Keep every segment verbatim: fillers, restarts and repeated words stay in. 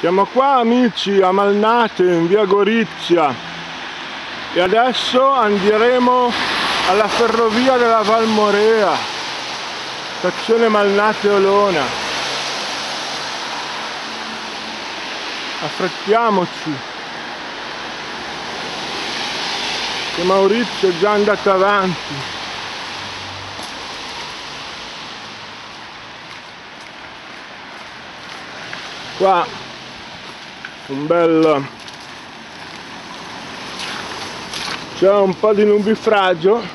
Siamo qua amici a Malnate in via Gorizia e adesso andremo alla ferrovia della Valmorea, stazione Malnate Olona. Affrettiamoci che Maurizio è già andato avanti. Qua un bel, c'è un po' di nubifragio,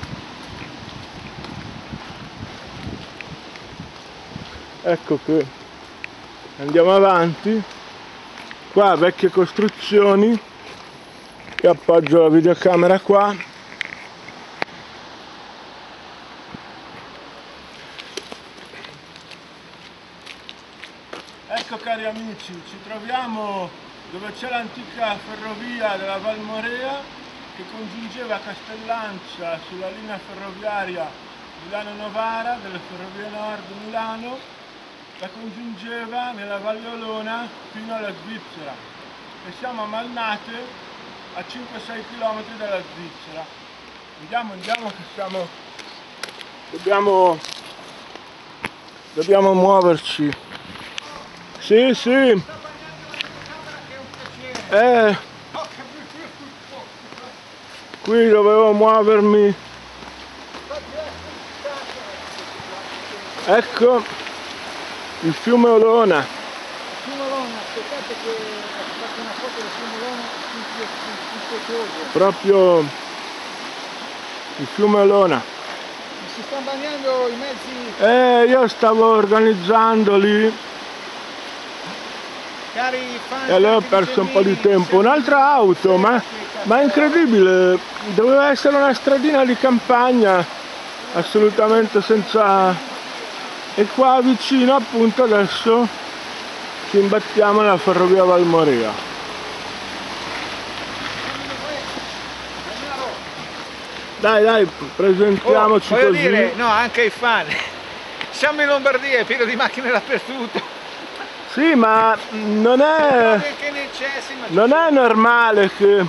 ecco qui, andiamo avanti, qua vecchie costruzioni, io appoggio la videocamera qua, cari amici, ci troviamo dove c'è l'antica ferrovia della Valmorea che congiungeva Castellanza sulla linea ferroviaria Milano-Novara delle ferrovie Nord-Milano, la congiungeva nella Valle Olona fino alla Svizzera e siamo a Malnate a cinque sei chilometri dalla Svizzera. Andiamo, andiamo che siamo... dobbiamo... dobbiamo muoverci. Sì, sì. Eh, qui dovevo muovermi. Ecco il fiume Olona. Il fiume Olona, aspettate che faccio una foto del fiume Olona impietoso. Proprio il fiume Olona. Si stanno bagnando i mezzi. Eh, io stavo organizzando lì. Cari fan, e allora ho perso un po' di tempo. Un'altra auto, ma, ma è incredibile, doveva essere una stradina di campagna, assolutamente senza... E qua vicino appunto adesso ci imbattiamo nella ferrovia Valmorea. Dai, dai, presentiamoci, oh, voglio così. Dire, no, anche ai fan. Siamo in Lombardia, è pieno di macchine dappertutto. Sì, ma non è, non è normale che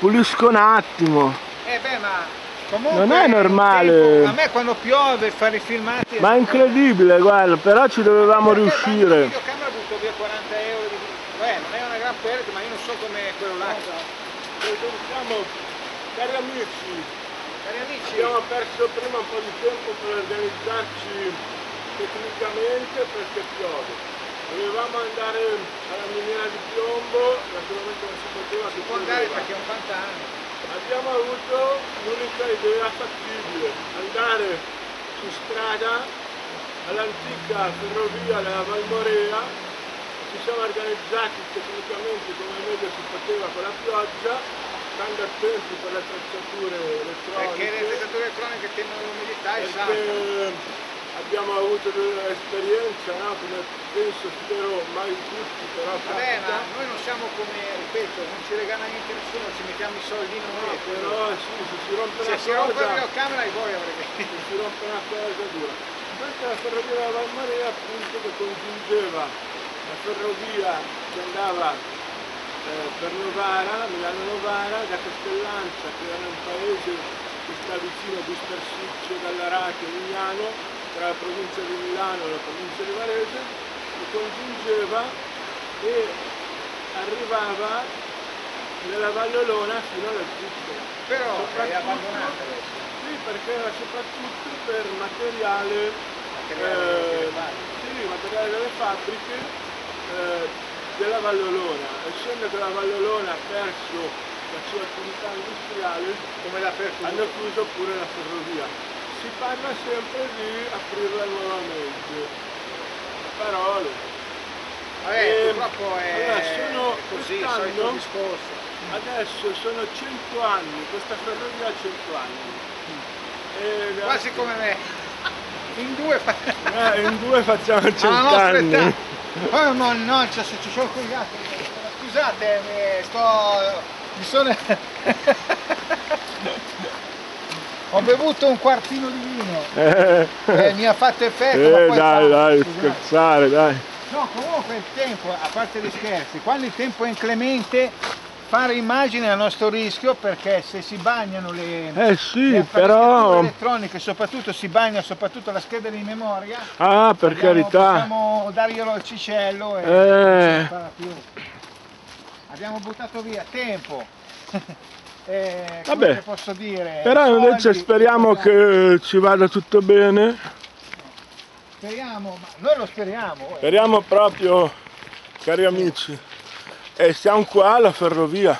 pulisco un attimo. Eh beh, ma comunque non è normale. Tempo, a me quando piove fare i filmati. Ma è incredibile, guarda, però ci dovevamo perché riuscire. La videocamera butto via quaranta euro di... Beh, non è una gran perdita, ma io non so come quello là. Siamo, cari amici, cari amici, abbiamo perso prima un po' di tempo per organizzarci tecnicamente perché piove. Dovevamo andare alla miniera di piombo, naturalmente non si poteva, si può andare perché è un pantano. Abbiamo avuto l'unica idea fattibile, andare su strada all'antica ferrovia della Valmorea, ci siamo organizzati tecnicamente come meglio si poteva con la pioggia, stando attenti per le attrezzature elettroniche. Perché le attrezzature elettroniche temono l'umidità e saltano. Abbiamo avuto dell'esperienza, no? Come penso, spero mai tutti, però... Vabbè, ma noi non siamo come, ripeto, non ci regala niente nessuno, ci mettiamo i soldi noi. No, però sì, se si rompe una cosa... Se si rompe la videocamera e voi avrete... Se si rompe una cosa dura. Questa è la ferrovia della Valmorea, appunto, che congiungeva la ferrovia che andava eh, per Novara, Milano-Novara, da Castellanza, che era un paese che sta vicino a Busto Arsizio, Gallarate, Legnano, tra la provincia di Milano e la provincia di Varese, si congiungeva e arrivava nella Valle Olona fino alla Svizzera. Però è abbandonata adesso? Sì, perché era soprattutto per materiale, materiale, eh, sì, materiale delle fabbriche eh, della Valle Olona. Essendo che la Valle Olona ha perso la sua attività industriale, come l'ha perso, hanno chiuso pure la ferrovia. Si parla sempre di aprirla nuovamente, parole. Vabbè, purtroppo è allora, sono così, il solito discorso. Adesso sono cento anni, questa ferrovia ha cento anni. E quasi la... come me. In due, fa... eh, in due facciamo cento anni. Oh mannaggia, se ci sono quegli altri. Scusate, mi sto... mi sono... Ho bevuto un quartino di vino, eh, eh, mi ha fatto effetto, eh, ma poi dai, dai, scherzare, dai. No, comunque il tempo, a parte gli scherzi, quando il tempo è inclemente, fare immagine è a nostro rischio, perché se si bagnano le, eh sì, le però... elettroniche, soprattutto si bagna soprattutto la scheda di memoria. Ah, per abbiamo, carità. Possiamo darglielo al cicello e eh. non si parla più. Abbiamo buttato via tempo. eh, Vabbè, posso dire, però soldi, invece speriamo che ci vada tutto bene. Speriamo, ma noi lo speriamo. Eh. Speriamo proprio, cari amici. E siamo qua alla ferrovia.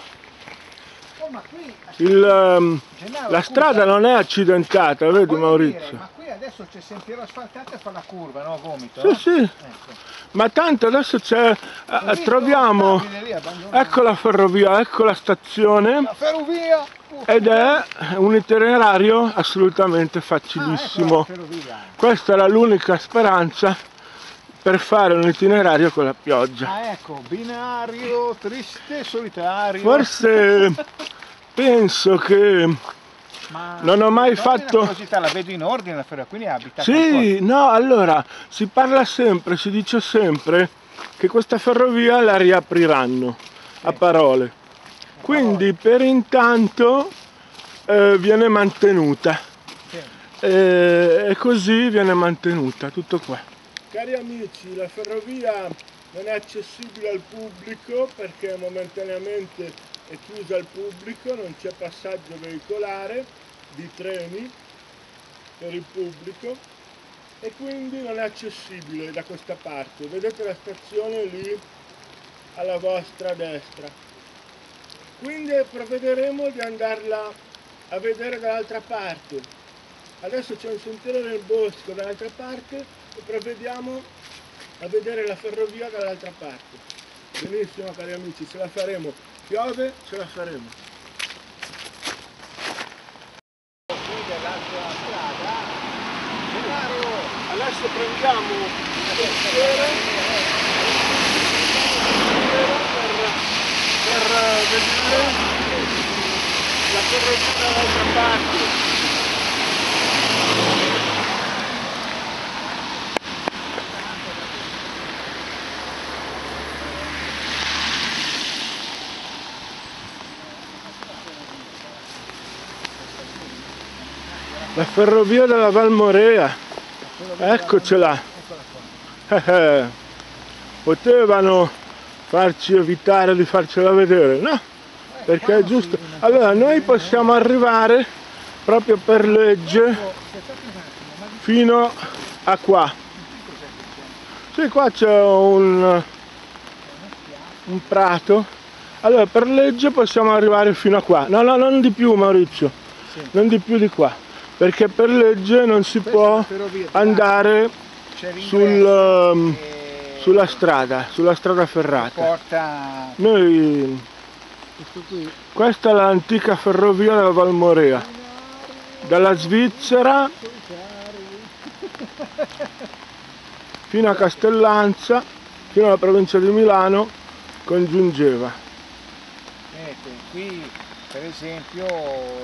Oh, ma qui, Il, um, Gennaro, la strada curva. Non è accidentata, vedi Maurizio? Dire, ma qui adesso c'è sentiero asfaltato e fa la curva, no? Vomito. Sì, eh? sì. Ecco. Ma tanto adesso c'è. Eh, troviamo. Lì, ecco la ferrovia, ecco la stazione. La ferrovia! Uh, ed è un itinerario assolutamente facilissimo. Ah, ecco Questa era l'unica speranza per fare un itinerario con la pioggia. Ah, ecco, binario triste, solitario. Forse penso che Ma non ho mai fatto... Ma la la vedo in ordine la ferrovia, quindi abita. Sì, no, allora, si parla sempre, si dice sempre che questa ferrovia la riapriranno, sì. a parole. A quindi parole. Per intanto eh, viene mantenuta. Sì. Eh, e così viene mantenuta, tutto qua. Cari amici, la ferrovia non è accessibile al pubblico perché momentaneamente è chiusa al pubblico, non c'è passaggio veicolare di treni per il pubblico e quindi non è accessibile da questa parte. Vedete la stazione lì alla vostra destra. Quindi provvederemo di andarla a vedere dall'altra parte. Adesso c'è un sentiero nel bosco dall'altra parte. E provvediamo a vedere la ferrovia dall'altra parte. Benissimo, cari amici, ce la faremo. Piove, ce la faremo. Qui dell'altra strada. Gennaro, adesso prendiamo il sentiero per vedere la ferrovia dall'altra parte. La ferrovia della Valmorea, eccocela, eh, potevano farci evitare di farcela vedere, no? Perché è giusto. Allora noi possiamo arrivare proprio per legge fino a qua. Sì, qua c'è un, un prato, allora per legge possiamo arrivare fino a qua. No, no, non di più Maurizio, non di più di qua. Perché per legge non si può andare sul, sulla strada, sulla strada ferrata. Noi, questa è l'antica ferrovia della Valmorea, dalla Svizzera fino a Castellanza, fino alla provincia di Milano, congiungeva. Per esempio,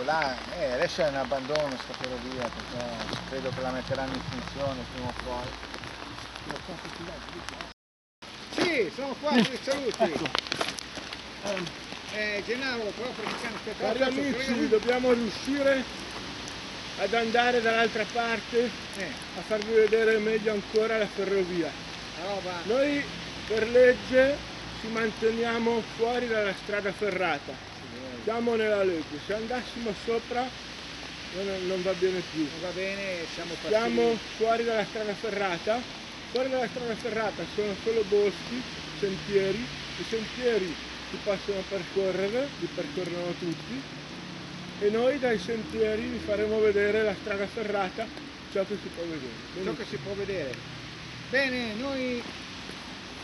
là, eh, adesso è un abbandono questa ferrovia, perché credo che la metteranno in funzione prima o poi. Sì, sono qua, vi saluti. Ecco. Eh, Gennaro, però praticamente aspettare. Cari amici, credo... dobbiamo riuscire ad andare dall'altra parte eh. a farvi vedere meglio ancora la ferrovia. Allora, noi per legge ci manteniamo fuori dalla strada ferrata. Siamo nella legge, se andassimo sopra non, non va bene più. Non va bene, siamo partiti. Siamo fuori dalla strada ferrata, fuori dalla strada ferrata sono solo boschi, sentieri, i sentieri si possono percorrere, li percorrono tutti e noi dai sentieri vi faremo vedere la strada ferrata, ciò che si può vedere. Benissimo. Ciò che si può vedere. Bene, noi...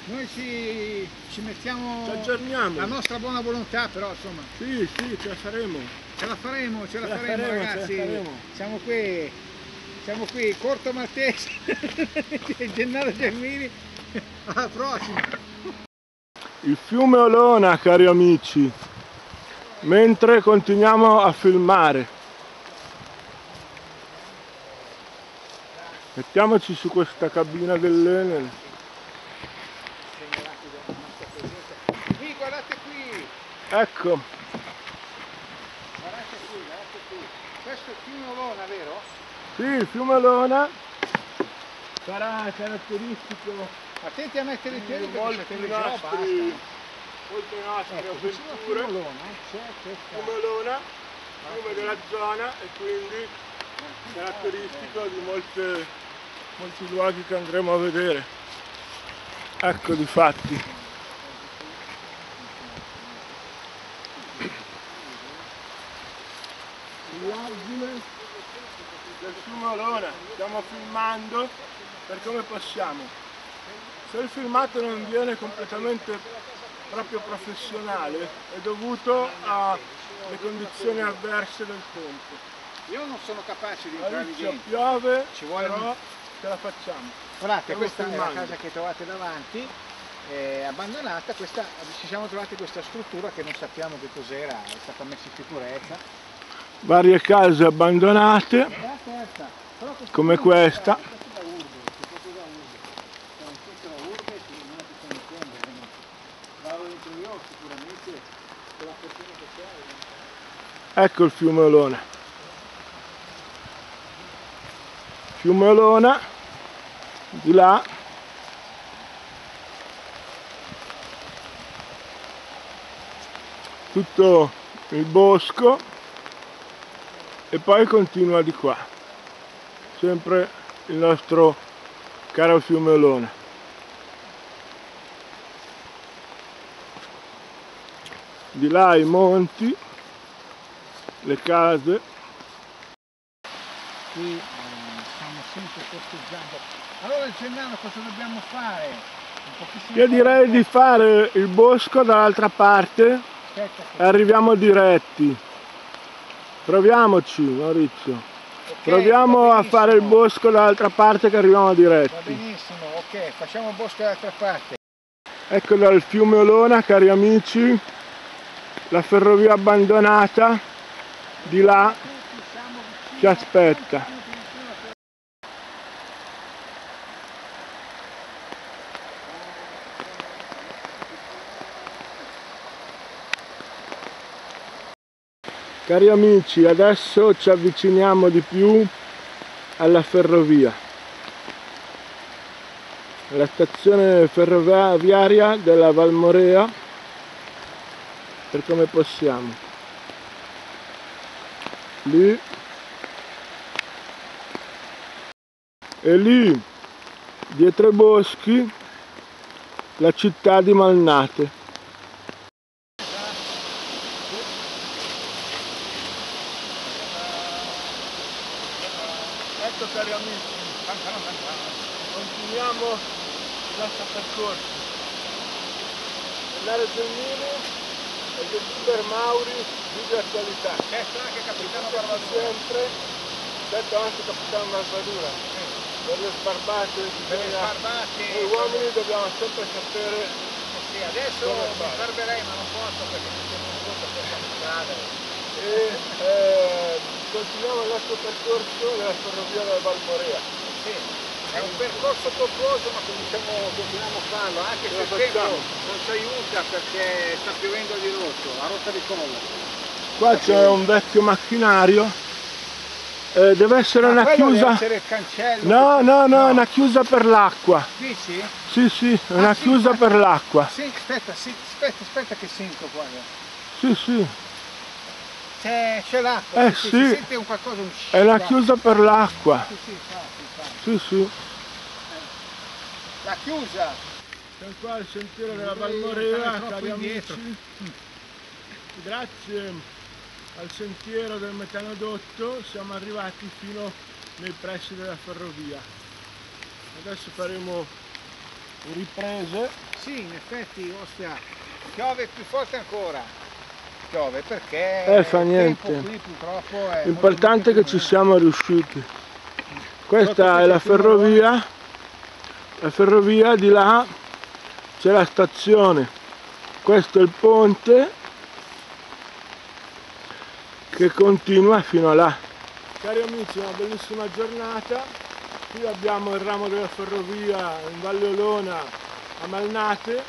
Noi ci, ci mettiamo ci aggiorniamo. La nostra buona volontà, però insomma. Sì, sì, ce la faremo. Ce la faremo, ce la, ce la faremo, faremo ragazzi. Ce la faremo. Siamo qui, siamo qui, Corto Maltese, Gennaro Gelmini, alla prossima. Il fiume Olona, cari amici, mentre continuiamo a filmare. Mettiamoci su questa cabina dell'Enel. Ecco. Guardate qui, guardate qui. Questo è il fiume Olona, vero? Sì, il fiume Olona sarà caratteristico. Attenti a mettere i piedi perché c'è quelli già basta. Molte nostre ecco, avventure, come Olona, come della zona e quindi caratteristico di molte, molti luoghi che andremo a vedere. Ecco di fatti. L'argine del fiume Olona, stiamo filmando per come possiamo. Se il filmato non viene completamente proprio professionale è dovuto alle condizioni avverse del tempo. Io non sono capace di entrare dentro. Piove, ci vuole però un... ce la facciamo. Guardate, questa filmando. È la casa che trovate davanti, è abbandonata. Questa, ci siamo trovati questa struttura che non sappiamo che cos'era, è stata messa in sicurezza. Varie case abbandonate, terza, questa come questa. Ecco il fiume Olona. Fiume Olona, di là. Tutto il bosco e poi continua di qua. Sempre il nostro caro fiume Olona. Di là i monti. Le case qui eh, stiamo sempre festeggiando. Allora Gennaro, cosa dobbiamo fare? Un io direi tempo. Di fare il bosco dall'altra parte e arriviamo diretti. Proviamoci Maurizio, okay, proviamo a fare il bosco dall'altra parte che arriviamo diretti. Va benissimo, ok, facciamo il bosco dall'altra parte. Eccolo il fiume Olona, cari amici, la ferrovia abbandonata di là ci aspetta. Cari amici, adesso ci avviciniamo di più alla ferrovia, alla stazione ferroviaria della Valmorea, per come possiamo. Lì e lì dietro i boschi la città di Malnate. Ecco cari amici, continuiamo il nostro percorso. Gennaro Gelmini e il youtuber Maury Video attualità. Che strano che capitano parla sempre, detto anche capitano Barbatura. Per le sbarbate, per le sbarbate. Noi uomini dobbiamo sempre sapere. Eh sì, adesso mi sbarberei ma non posso perché ci siamo venuti per la strada. E eh, continuiamo il nostro percorso nella ferrovia della Valmorea. Eh sì, è un percorso corposo ma diciamo, continuiamo a farlo anche se il tempo non ci aiuta perché sta piovendo di rotto, la rotta di Como. Qua c'è un vecchio macchinario, eh, deve essere ma una chiusa. Deve essere il cancello. No, no, no, no, una chiusa per l'acqua. Dici? Sì, sì, una ah, sì, chiusa aspetta. Per l'acqua. Sì, aspetta, sì, aspetta, aspetta che sento qua. Sì, sì. C'è l'acqua, eh, sì, sì. Si sente un qualcosa un è la chiusa per l'acqua. Sì, sì, sì, sì. La chiusa! Siamo qua il sentiero della Valmorea, cari amici. Grazie al sentiero del metanodotto siamo arrivati fino nei pressi della ferrovia. Adesso faremo riprese. Sì, in effetti, ostia, piove più forte ancora. Piove perché eh, fa niente. Qui, è l'importante è che ci siamo riusciti. Questa è la ferrovia. La ferrovia, di là c'è la stazione, questo è il ponte che continua fino a là. Cari amici, una bellissima giornata, qui abbiamo il ramo della ferrovia in Valle Olona a Malnate,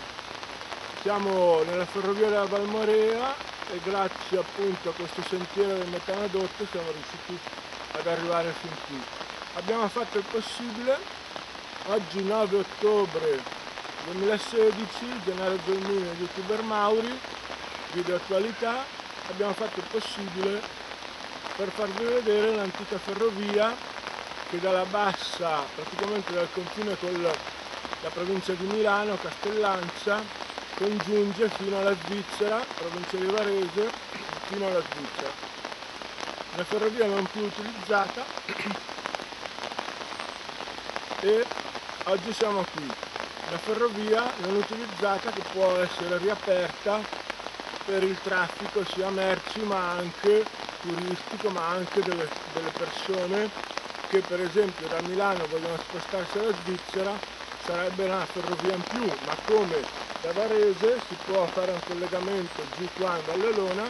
Siamo nella ferrovia della Valmorea e grazie appunto a questo sentiero del metanodotto siamo riusciti ad arrivare fin qui. Abbiamo fatto il possibile. Oggi nove ottobre duemilasedici, Gennaro Gelmini e youtuber Maury Video attualità, abbiamo fatto il possibile per farvi vedere l'antica ferrovia che dalla bassa, praticamente dal confine con la provincia di Milano, Castellanza, congiunge fino alla Svizzera, provincia di Varese, fino alla Svizzera. Una ferrovia non più utilizzata e oggi siamo qui. Una ferrovia non utilizzata che può essere riaperta per il traffico sia merci ma anche turistico, ma anche delle, delle persone che per esempio da Milano vogliono spostarsi alla Svizzera. Sarebbe una ferrovia in più, ma come da Varese si può fare un collegamento giù qua in Valle Olona,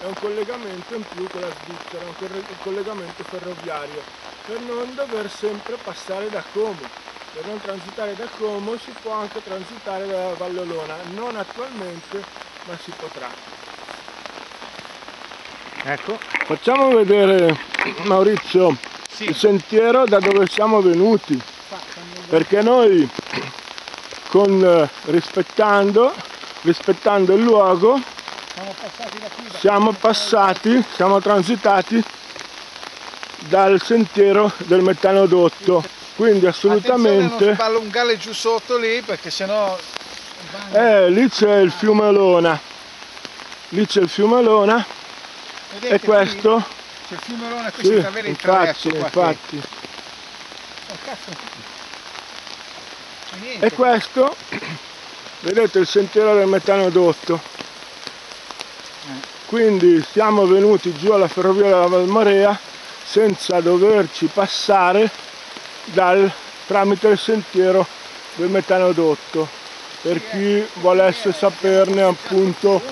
è un collegamento in più con la Svizzera, un collegamento ferroviario, per non dover sempre passare da Como. Per non transitare da Como si può anche transitare da Valle Olona, non attualmente, ma si potrà. Ecco, facciamo vedere, Maurizio, sì, il sentiero da dove siamo venuti. Perché noi, con, rispettando, rispettando il luogo, siamo passati, da qui, da siamo, passati siamo transitati dal sentiero del metanodotto, quindi assolutamente... Non spallungare giù sotto lì, perché sennò... Eh, lì c'è il fiume Olona, lì c'è il fiume Olona, vedete, e questo... C'è il fiume Olona, qui sì, si infatti, infatti. Qua, infatti. Oh, cazzo. Niente. E questo, vedete, il sentiero del metanodotto. Quindi siamo venuti giù alla ferrovia della Valmorea senza doverci passare dal, tramite il sentiero del metanodotto, per chi volesse saperne appunto,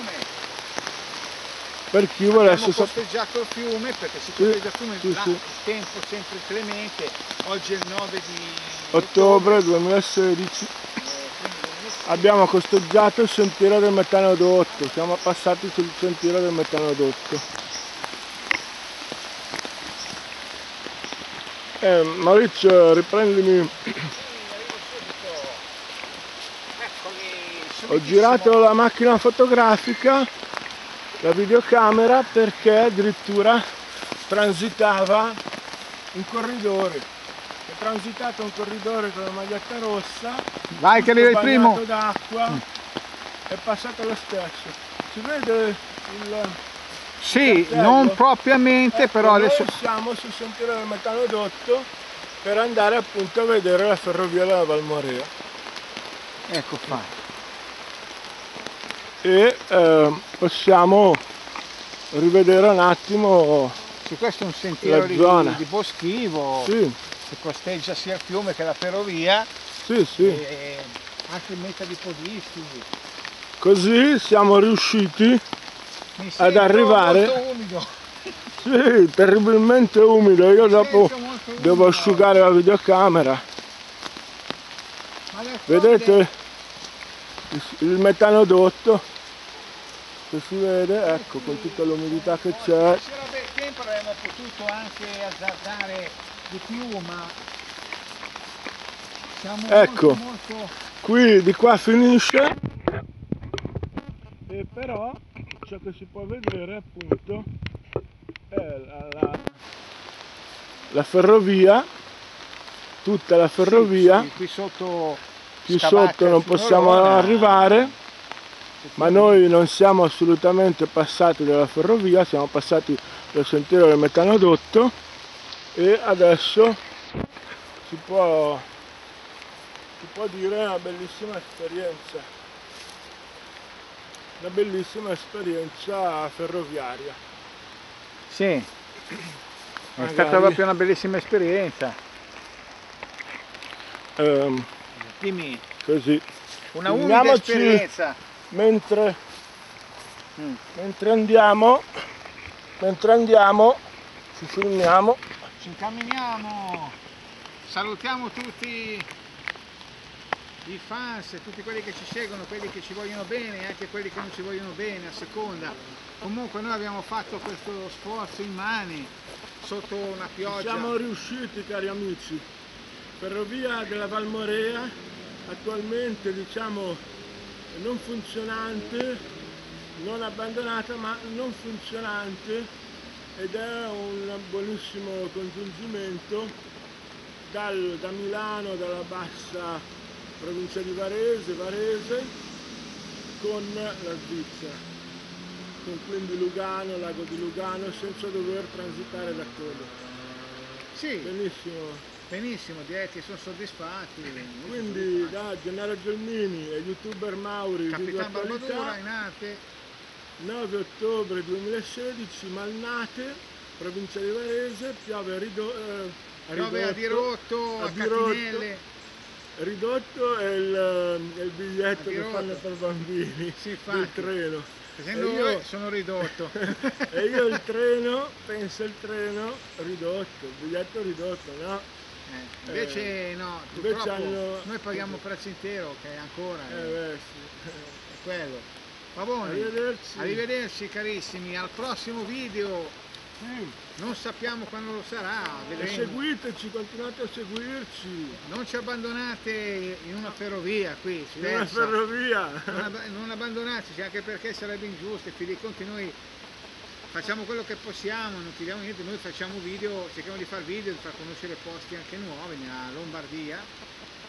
per chi volesse sapere. Abbiamo posteggiato il fiume, perché si posteggia il fiume, sì, sì. Tempo sempre clemente, oggi è il nove di ottobre duemilasedici, abbiamo costeggiato il sentiero del metanodotto, siamo passati sul sentiero del metanodotto. Eh, Maurizio, riprendimi. Ho girato la macchina fotografica, la videocamera, perché addirittura transitava un corridore. Ho transitato un corridore con la maglietta rossa, vai che arriva il primo, d'acqua, è passato lo stesso. Si vede il... Sì, il non propriamente, ecco, però adesso... siamo sul sentiero del metanodotto per andare appunto a vedere la ferrovia della Valmorea. Ecco qua. E eh, possiamo rivedere un attimo... Sì, questo è un sentiero di, di boschivo. Sì. Si costeggia sia il fiume che la ferrovia, sì, sì. E anche in meta di podisti. Così siamo riusciti Mi ad arrivare. Molto umido. Sì, terribilmente umido. Io Mi dopo devo umido. asciugare la videocamera. Ma vedete il metanodotto? Se si vede, ecco, con tutta l'umidità che c'è. Se c'era bel tempo avremmo potuto anche azzardare di più, ma siamo, ecco, molto, molto... qui di qua finisce e però ciò che si può vedere appunto è la, la, la ferrovia, tutta la ferrovia, sì, sì, qui sotto, più sotto non possiamo Olona. arrivare, ma noi non siamo assolutamente passati dalla ferrovia, siamo passati dal sentiero del metanodotto. E adesso si può, si può dire una bellissima esperienza, una bellissima esperienza ferroviaria. Sì, è Magari. stata proprio una bellissima esperienza. Um, Dimmi, così. Una unica esperienza. Mentre, mm. mentre andiamo, mentre andiamo, ci filmiamo. Ci incamminiamo, salutiamo tutti. i fans, tutti quelli che ci seguono, quelli che ci vogliono bene e anche quelli che non ci vogliono bene, a seconda. Comunque noi abbiamo fatto questo sforzo immane sotto una pioggia. Siamo riusciti, cari amici. Ferrovia della Valmorea, attualmente diciamo non funzionante, non abbandonata ma non funzionante, ed è un buonissimo congiungimento dal, da Milano, dalla bassa provincia di Varese, Varese, con la Svizzera, con quindi Lugano, lago di Lugano, senza dover transitare da quello. Sì, benissimo. Benissimo, diretti, sono soddisfatti. Quindi da Gennaro Gelmini e youtuber Maury Video, nove ottobre duemilasedici, Malnate, provincia di Varese, piove a, rido, eh, a piove a dirotto, a, a catinelle. Ridotto è il, il biglietto che fanno per bambini, si fa il treno. Essendo io sono ridotto. E io il treno, penso il treno ridotto, il biglietto ridotto, no? Eh, invece eh, no, invece hanno... noi paghiamo il prezzo intero, che è ancora eh, eh, sì. È quello. Va bene, arrivederci. Arrivederci carissimi, al prossimo video. Non sappiamo quando lo sarà, vedremo. Seguiteci, continuate a seguirci. Non ci abbandonate in una ferrovia qui, in una ferrovia. Non, ab non abbandonateci, anche perché sarebbe ingiusto, e fidi conti noi facciamo quello che possiamo, non chiediamo niente, noi facciamo video, cerchiamo di far video, di far conoscere posti anche nuovi nella Lombardia,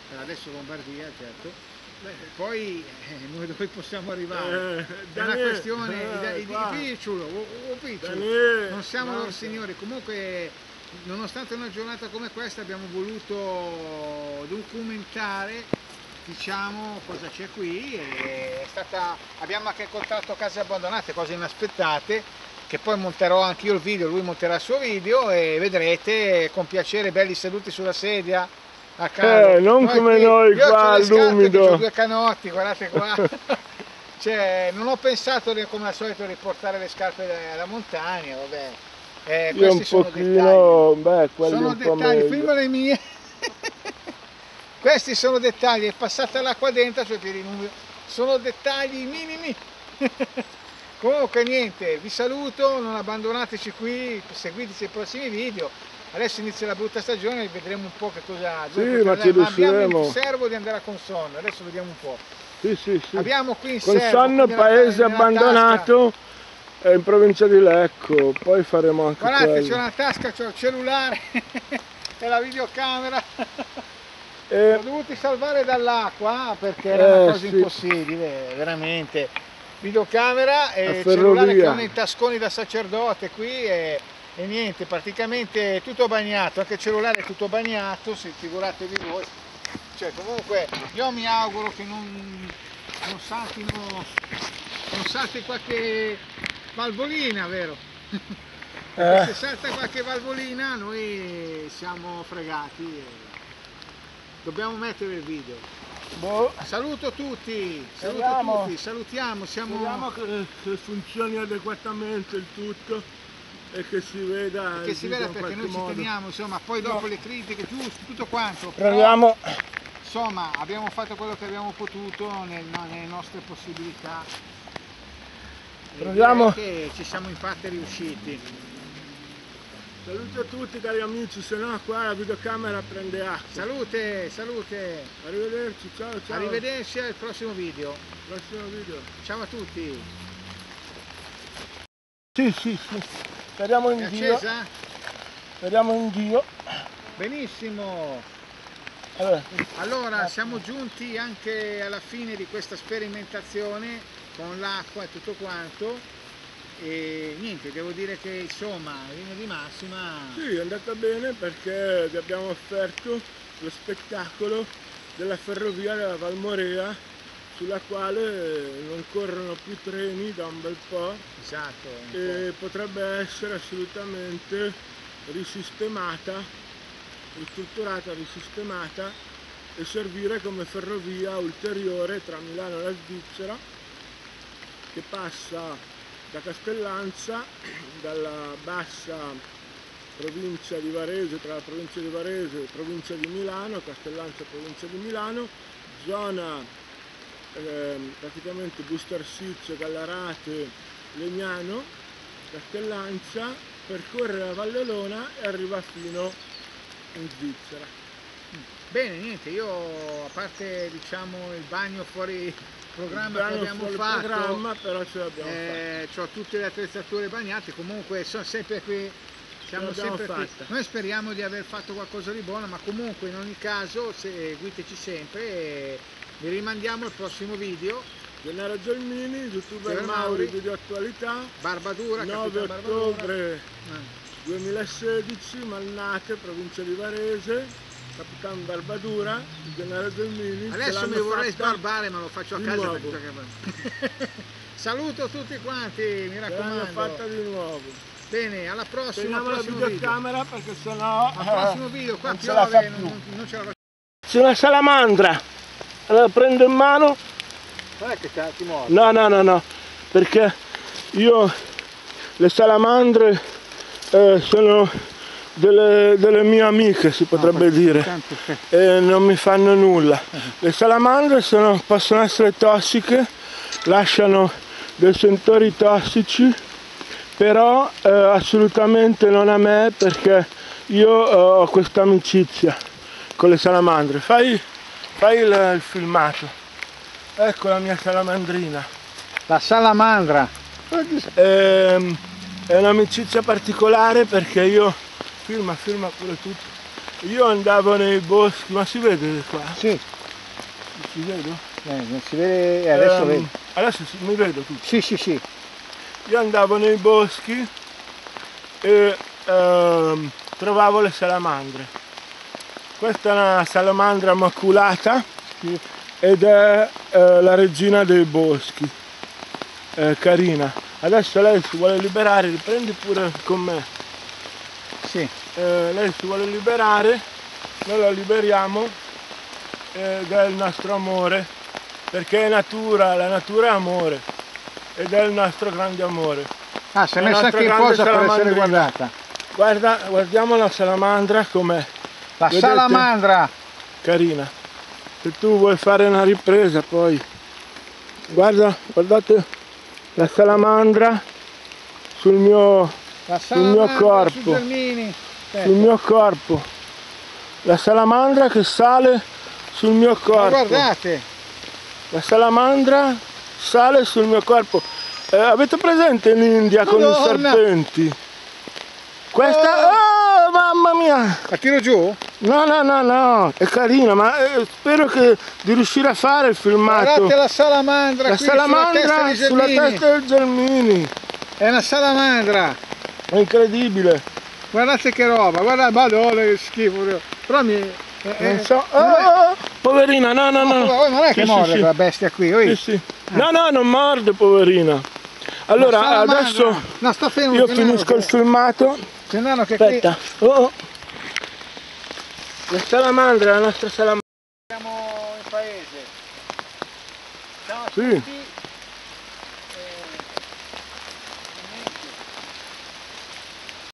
per adesso Lombardia, certo. Poi eh, noi dove possiamo arrivare? Eh, da è una me, questione eh, di, di picciolo, o, o picciolo. Non siamo loro signori. Comunque, nonostante una giornata come questa, abbiamo voluto documentare, diciamo, cosa c'è qui. E è stata, abbiamo anche incontrato case abbandonate, cose inaspettate, che poi monterò anche io il video, lui monterà il suo video e vedrete con piacere, belli seduti sulla sedia. Eh, non noi come qui, noi qua all'umido, ho due canotti, guardate qua. Cioè, non ho pensato come al solito di portare le scarpe alla montagna, vabbè. Eh, io questi un sono pochino, dettagli, beh, sono un dettagli, prima le mie. Questi sono dettagli, è passata l'acqua dentro sui piedi nudi, sono dettagli minimi. Comunque niente, vi saluto, non abbandonateci qui, seguiteci ai prossimi video. Adesso inizia la brutta stagione e vedremo un po' che cosa... Sì, ma ci riusciremo. Abbiamo in serbo di andare a Consonno, adesso vediamo un po'. Sì, sì, sì. Abbiamo qui in Consonno, paese abbandonato, è in provincia di Lecco, poi faremo anche quello. Guardate, c'è una tasca, c'è il cellulare e la videocamera. E... Ho dovuto salvare dall'acqua perché era eh, una cosa sì. impossibile, veramente. Videocamera e il cellulare che hanno i tasconi da sacerdote qui e... E niente, praticamente tutto bagnato, anche il cellulare è tutto bagnato, se figuratevi voi. Cioè, comunque io mi auguro che non, non saltino, non salti qualche valvolina, vero? Eh. Se salta qualche valvolina noi siamo fregati e dobbiamo mettere il video. Boh. Saluto tutti, saluto Andiamo. tutti, salutiamo, siamo... Speriamo che, che funzioni adeguatamente il tutto. E che si veda, e che si veda perché noi modo. ci teniamo, insomma, poi dopo no. le critiche, giusto, tutto quanto. Proviamo. Insomma, abbiamo fatto quello che abbiamo potuto nel, no, nelle nostre possibilità. Proviamo. Che ci siamo infatti riusciti. Saluto a tutti, cari amici, se no qua la videocamera prende acqua. Salute, salute. Arrivederci, ciao, ciao. Arrivederci al prossimo video. Prossimo video. Ciao a tutti. Sì, sì, sì. Speriamo in Dio. Speriamo in Dio. Benissimo. Allora, allora siamo giunti anche alla fine di questa sperimentazione con l'acqua e tutto quanto. E niente, devo dire che insomma, in linea di massima... Sì, è andata bene perché vi abbiamo offerto lo spettacolo della ferrovia della Valmorea, sulla quale non corrono più treni da un bel po', esatto, un e po'. potrebbe essere assolutamente risistemata, ristrutturata, risistemata e servire come ferrovia ulteriore tra Milano e la Svizzera, che passa da Castellanza, dalla bassa provincia di Varese, tra la provincia di Varese e provincia di Milano, Castellanza e provincia di Milano, zona eh, praticamente Busto Arsizio, Gallarate, Legnano, Castellanza, percorre la Valle Olona e arriva fino in Svizzera. Bene, niente, io a parte diciamo il bagno fuori programma che abbiamo fatto, programma, però ce l'abbiamo eh, fatto. Ho tutte le attrezzature bagnate, comunque sono sempre qui, siamo sempre qui. Noi speriamo di aver fatto qualcosa di buono, ma comunque in ogni caso seguiteci sempre e vi rimandiamo al prossimo video. Gennaro Gelmini, youtuber Maury Video Attualità, Barbadura, nove ottobre duemilasedici, Malnate, provincia di Varese. Capitano Barbadura, il Gennaro Gelmini. Adesso mi vorrei sbarbare, ma lo faccio a casa perché... Saluto tutti quanti, mi raccomando. Fatta di nuovo. Bene, alla prossima. Alla prossima videocamera perché sennò al prossimo video qua piove, non, non ce la faccio. C'è una salamandra. Allora prendo in mano. Non è che ti muovi. No, no, no, no. Perché io le salamandre eh, sono Delle, delle mie amiche, si potrebbe no, dire, tanto, sì. E non mi fanno nulla. Uh-huh. Le salamandre sono, possono essere tossiche, lasciano dei sentori tossici, però eh, assolutamente non a me, perché io eh, ho questa amicizia con le salamandre. Fai, fai il, il filmato. Ecco la mia salamandrina. La salamandra è, è un'amicizia particolare, perché io Firma, firma pure tutto. Io andavo nei boschi, ma si vede qua? Sì. Non si vede? Eh, non si vede, eh, adesso um, vedo. Adesso si, mi vedo tutto. Sì, sì, sì. Io andavo nei boschi e um, trovavo le salamandre. Questa è una salamandra maculata, sì, ed è uh, la regina dei boschi. È carina. Adesso lei si vuole liberare, riprendi pure con me. Sì. Eh, lei si vuole liberare, noi la liberiamo ed è il nostro amore, perché è natura, la natura è amore ed è il nostro grande amore. Ah, si è messa anche in posa per essere guardata. Guarda, guardiamo la salamandra com'è. La Vedete? Salamandra! Carina, se tu vuoi fare una ripresa poi. Guarda, guardate la salamandra sul mio... La sul mio corpo, sul mio corpo, la salamandra che sale sul mio corpo. Ma guardate, la salamandra sale sul mio corpo. Eh, avete presente in India con i serpenti? Questa, oh, mamma mia! La tiro giù? No, no, no, no, è carina, ma eh, spero che di riuscire a fare il filmato. Guardate la salamandra, la salamandra sulla testa del Gelmini. È una salamandra. È incredibile! Guardate che roba, guarda, madonna che schifo! Però mi... Eh, non so... Oh, oh, poverina, no, no, no! Ma non è che morde quella bestia qui, oi? Sì, sì. No, no, non morde, poverina! Allora, adesso no, sto fermo, io finisco il filmato. Aspetta! Oh, oh. La salamandra, la nostra salamandra! Siamo in paese! Ciao a tutti!